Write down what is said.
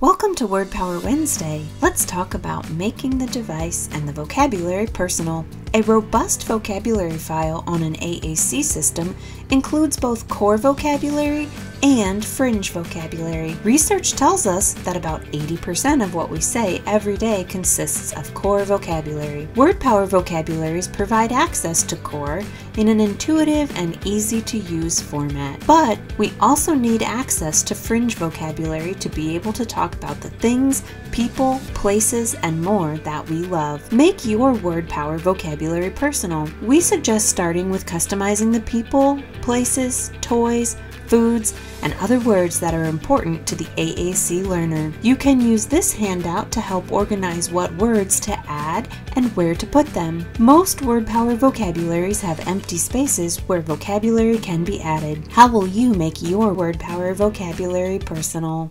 Welcome to WordPower Wednesday. Let's talk about making the device and the vocabulary personal. A robust vocabulary file on an AAC system includes both core vocabulary and fringe vocabulary. Research tells us that about 80% of what we say every day consists of core vocabulary. WordPower vocabularies provide access to core in an intuitive and easy-to-use format. But we also need access to fringe vocabulary to be able to talk about the things, people, places, and more that we love. Make your WordPower vocabulary personal. We suggest starting with customizing the people, places, toys, foods, and other words that are important to the AAC learner. You can use this handout to help organize what words to add and where to put them. Most WordPower vocabularies have empty spaces where vocabulary can be added. How will you make your WordPower vocabulary personal?